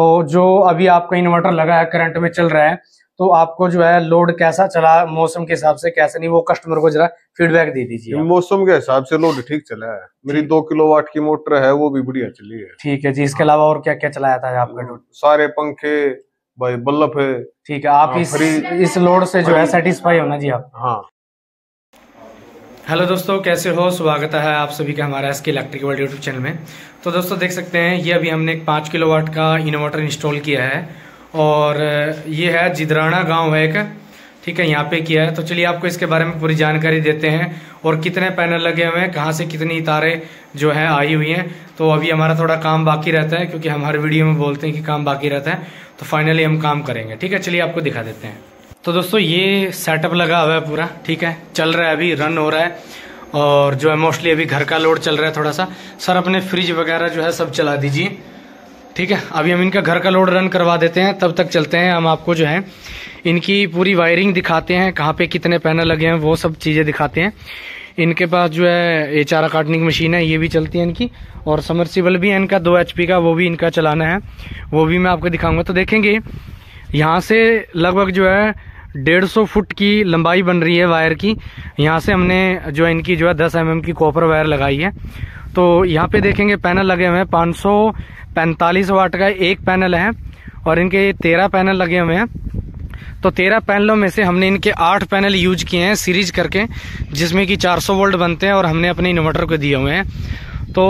तो जो अभी आपका इन्वर्टर लगा है करंट में चल रहा है तो आपको जो है लोड कैसा चला मौसम के हिसाब से कैसा नहीं वो कस्टमर को जरा फीडबैक दे दीजिए। मौसम के हिसाब से लोड ठीक चला है, मेरी 2 किलोवाट की मोटर है वो भी बढ़िया चली है। ठीक है जी, इसके अलावा और क्या क्या चलाया था आपका लोड? सारे पंखे भाई बल्ब है। ठीक है, आप इस लोड से जो है सेटिस्फाई होना जी आप। हाँ। हेलो दोस्तों, कैसे हो? स्वागत है आप सभी का हमारा ऐस के इलेक्ट्रिक वर्ड यूट्यूब चैनल में। तो दोस्तों देख सकते हैं ये अभी हमने एक 5 किलोवाट का इन्वर्टर इंस्टॉल किया है और ये है जिंद्राण गांव है एक, ठीक है, यहाँ पे किया है। तो चलिए आपको इसके बारे में पूरी जानकारी देते हैं और कितने पैनल लगे हुए हैं, कहाँ से कितनी तारें जो है आई हुई हैं। तो अभी हमारा थोड़ा काम बाकी रहता है क्योंकि हम हर वीडियो में बोलते हैं कि काम बाकी रहता है, तो फाइनली हम काम करेंगे। ठीक है, चलिए आपको दिखा देते हैं। तो दोस्तों ये सेटअप लगा हुआ है पूरा, ठीक है, चल रहा है अभी, रन हो रहा है और जो है मोस्टली अभी घर का लोड चल रहा है थोड़ा सा। सर अपने फ्रिज वगैरह जो है सब चला दीजिए। ठीक है, अभी हम इनका घर का लोड रन करवा देते हैं, तब तक चलते हैं हम आपको जो है इनकी पूरी वायरिंग दिखाते हैं, कहाँ पे कितने पैनल लगे हैं वो सब चीज़ें दिखाते हैं। इनके पास जो है ये चारा काटने की मशीन है, ये भी चलती है इनकी, और समर्सिबल भी है इनका 2 HP का, वो भी इनका चलाना है, वो भी मैं आपको दिखाऊँगा। तो देखेंगे यहाँ से लगभग जो है 150 फुट की लंबाई बन रही है वायर की। यहाँ से हमने जो है इनकी जो है 10 mm की कॉपर वायर लगाई है। तो यहाँ पे देखेंगे पैनल लगे हुए हैं 545 वाट का एक पैनल है और इनके 13 पैनल लगे हुए हैं। तो 13 पैनलों में से हमने इनके 8 पैनल यूज किए हैं सीरीज करके, जिसमें कि 400 वोल्ट बनते हैं और हमने अपने इन्वर्टर को दिए हुए हैं। तो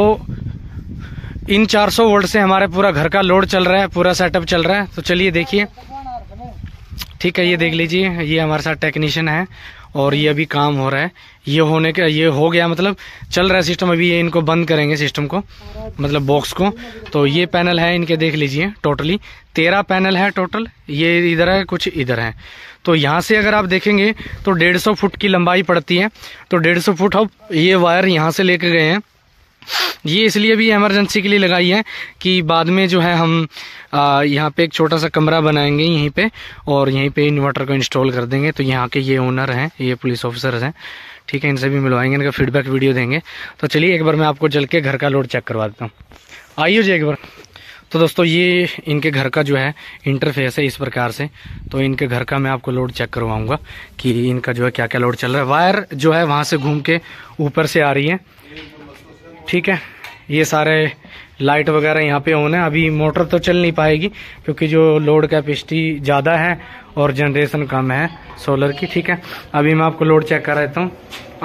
इन 400 वोल्ट से हमारे पूरा घर का लोड चल रहा है, पूरा सेटअप चल रहा है। तो चलिए देखिए, ठीक है, ये देख लीजिए, ये हमारे साथ टेक्नीशियन है और ये अभी काम हो रहा है। ये हो गया, मतलब चल रहा है सिस्टम। अभी ये इनको बंद करेंगे सिस्टम को, मतलब बॉक्स को। तो ये पैनल है इनके, देख लीजिए, टोटली 13 पैनल है टोटल। ये इधर है, कुछ इधर है। तो यहाँ से अगर आप देखेंगे तो 150 फुट की लंबाई पड़ती है। तो 150 फुट अब ये वायर यहाँ से लेके गए हैं। ये इसलिए भी इमरजेंसी के लिए लगाई है कि बाद में जो है हम यहाँ पे एक छोटा सा कमरा बनाएंगे यहीं पे और यहीं पे इन्वर्टर को इंस्टॉल कर देंगे। तो यहाँ के ये ओनर हैं, ये पुलिस ऑफिसर हैं, ठीक है, इनसे भी मिलवाएंगे, इनका फीडबैक वीडियो देंगे। तो चलिए एक बार मैं आपको चल के घर का लोड चेक करवा देता हूँ, आइए जी एक बार। तो दोस्तों ये इनके घर का जो है इंटरफेस है इस प्रकार से। तो इनके घर का मैं आपको लोड चेक करवाऊंगा कि इनका जो है क्या क्या लोड चल रहा है। वायर जो है वहाँ से घूम के ऊपर से आ रही है, ठीक है। ये सारे लाइट वगैरह यहाँ पे होने, अभी मोटर तो चल नहीं पाएगी क्योंकि जो लोड कैपेसिटी ज़्यादा है और जनरेशन कम है सोलर की, ठीक है। अभी मैं आपको लोड चेक कर देता हूँ।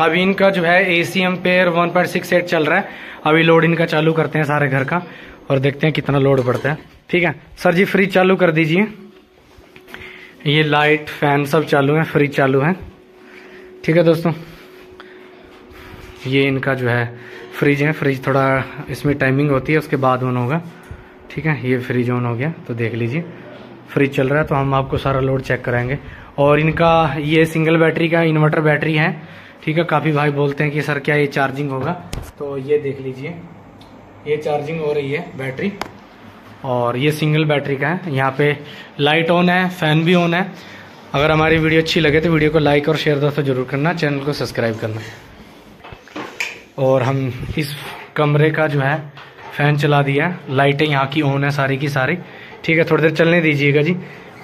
अभी इनका जो है AC एम्पेयर 1.68 चल रहा है। अभी लोड इनका चालू करते हैं सारे घर का और देखते हैं कितना लोड पड़ता है। ठीक है सर जी, फ्रिज चालू कर दीजिए। ये लाइट फैन सब चालू है, फ्रिज चालू है। ठीक है दोस्तों, ये इनका जो है फ्रिज है। फ्रिज थोड़ा इसमें टाइमिंग होती है, उसके बाद ऑन होगा। ठीक है, ये फ्रिज ऑन हो गया, तो देख लीजिए फ्रिज चल रहा है। तो हम आपको सारा लोड चेक कराएंगे। और इनका ये सिंगल बैटरी का इन्वर्टर बैटरी है, ठीक है। काफ़ी भाई बोलते हैं कि सर क्या ये चार्जिंग होगा, तो ये देख लीजिए, ये चार्जिंग हो रही है बैटरी और ये सिंगल बैटरी का है। यहाँ पर लाइट ऑन है, फैन भी ऑन है। अगर हमारी वीडियो अच्छी लगे तो वीडियो को लाइक और शेयर दोस्तों जरूर करना, चैनल को सब्सक्राइब करना। और हम इस कमरे का जो है फैन चला दिया, लाइटें यहाँ की ऑन है सारी की सारी। ठीक है, थोड़ी देर चलने दीजिएगा जी,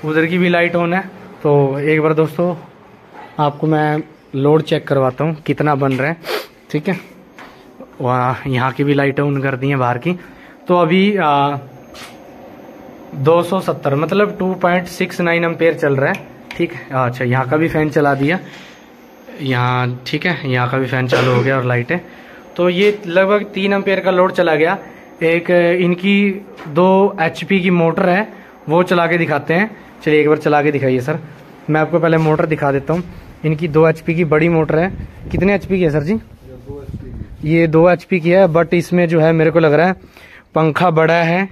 उधर की भी लाइट ऑन है। तो एक बार दोस्तों आपको मैं लोड चेक करवाता हूँ कितना बन रहा है। ठीक है, वहाँ यहाँ की भी लाइटें ऑन कर दी हैं बाहर की। तो अभी 270 मतलब 2.69 एम्पेयर चल रहा है। ठीक है, अच्छा यहाँ का भी फैन चला दिया यहाँ, ठीक है, यहाँ का भी फैन चालू हो गया और लाइट है। तो ये लगभग 3 एम्पेयर का लोड चला गया। एक इनकी 2 HP की मोटर है, वो चला के दिखाते हैं। चलिए एक बार चला के दिखाइए सर। मैं आपको पहले मोटर दिखा देता हूँ। इनकी 2 HP की बड़ी मोटर है। कितने HP की है सर जी? ये 2 HP की है, बट इसमें जो है मेरे को लग रहा है पंखा बड़ा है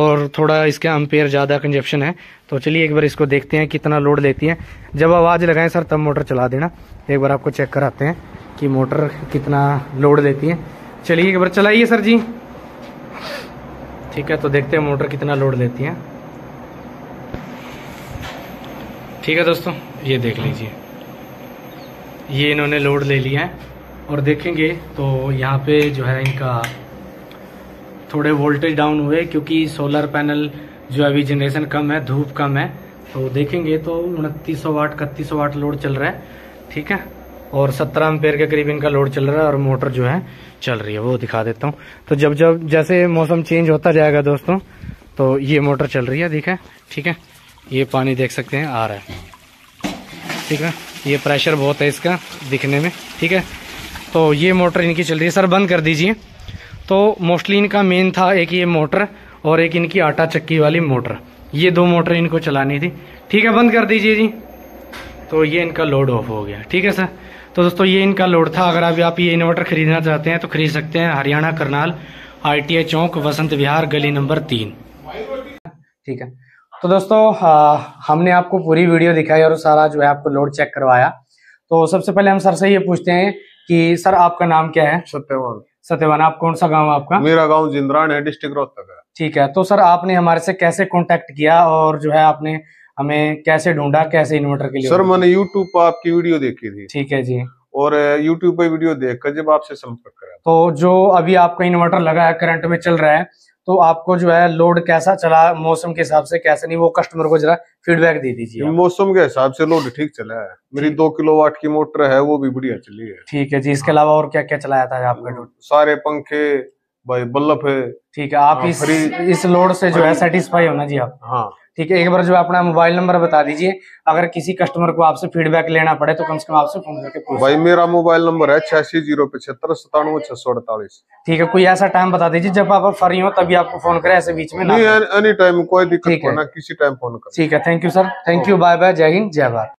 और थोड़ा इसका एम्पेयर ज़्यादा कंजप्शन है। तो चलिए एक बार इसको देखते हैं कितना लोड लेती है। जब आवाज़ लगाएं सर तब मोटर चला देना। एक बार आपको चेक कराते हैं कि मोटर कितना लोड लेती है। चलिए एक बार चलाइए सर जी। ठीक है, तो देखते हैं मोटर कितना लोड लेती है। ठीक है दोस्तों, ये देख लीजिए, ये इन्होंने लोड ले लिया है। और देखेंगे तो यहाँ पे जो है इनका थोड़े वोल्टेज डाउन हुए क्योंकि सोलर पैनल जो अभी जनरेशन कम है, धूप कम है, तो देखेंगे तो 2900 वाट 3100 वाट लोड चल रहा है, ठीक है। और 17 एम्पेयर के करीब इनका लोड चल रहा है और मोटर जो है चल रही है, वो दिखा देता हूँ। तो जब जब जैसे मौसम चेंज होता जाएगा दोस्तों, तो ये मोटर चल रही है, दिखा, ठीक है। ये पानी देख सकते हैं आ रहा है, ठीक है। ये प्रेशर बहुत है इसका दिखने में, ठीक है। तो ये मोटर इनकी चल रही है, सर बंद कर दीजिए। तो मोस्टली इनका मेन था एक ये मोटर और एक इनकी आटा चक्की वाली मोटर, ये दो मोटर इनको चलानी थी, ठीक है। बंद कर दीजिए जी। तो ये इनका लोड ऑफ हो गया, ठीक है सर। तो दोस्तों ये इनका लोड था। अगर अभी आप ये इन्वर्टर खरीदना चाहते हैं तो खरीद सकते हैं, हरियाणा करनाल ITI चौक वसंत विहार गली नंबर 3, ठीक है। तो दोस्तों हमने आपको पूरी वीडियो दिखाई और सारा जो है आपको लोड चेक करवाया। तो सबसे पहले हम सर से ये पूछते हैं कि सर आपका नाम क्या है? सत्यपाल सत्यवान। आप कौन सा गांव है आपका? मेरा गांव जिंद्राण है, डिस्ट्रिक्ट रोहतक है, ठीक है। तो सर आपने हमारे से कैसे कांटेक्ट किया और जो है आपने हमें कैसे ढूंढा, कैसे इन्वर्टर के लिए? सर मैंने यूट्यूब पर आपकी वीडियो देखी थी, ठीक है जी, और यूट्यूब पर वीडियो देखकर जब आपसे संपर्क करा। तो जो अभी आपका इन्वर्टर लगा है, करंट में चल रहा है, तो आपको जो है लोड कैसा चला मौसम के हिसाब से, कैसे नहीं, वो कस्टमर को जरा फीडबैक दे दीजिए। मौसम के हिसाब से लोड ठीक चला है, मेरी 2 किलोवाट की मोटर है, वो भी बढ़िया चली है, ठीक है जी। इसके अलावा और क्या क्या चलाया था आपका लोड? सारे पंखे भाई, बल्ब है, ठीक है। आप इस लोड से जो है सेटिस्फाई होना जी आप, हाँ, ठीक है। एक बार जो अपना मोबाइल नंबर बता दीजिए, अगर किसी कस्टमर को आपसे फीडबैक लेना पड़े तो कम से कम आपसे फोन करके पूछ। भाई मेरा मोबाइल नंबर है 8605757648, ठीक है। कोई ऐसा टाइम बता दीजिए जब आप फ्री हो तभी आपको फोन करें, ऐसे बीच में नहीं, एनी टाइम, कोई दिक्कत ना, किसी टाइम फोन करें, ठीक है। Thank you sir, thank you, bye bye, जय हिंद, जय भारत।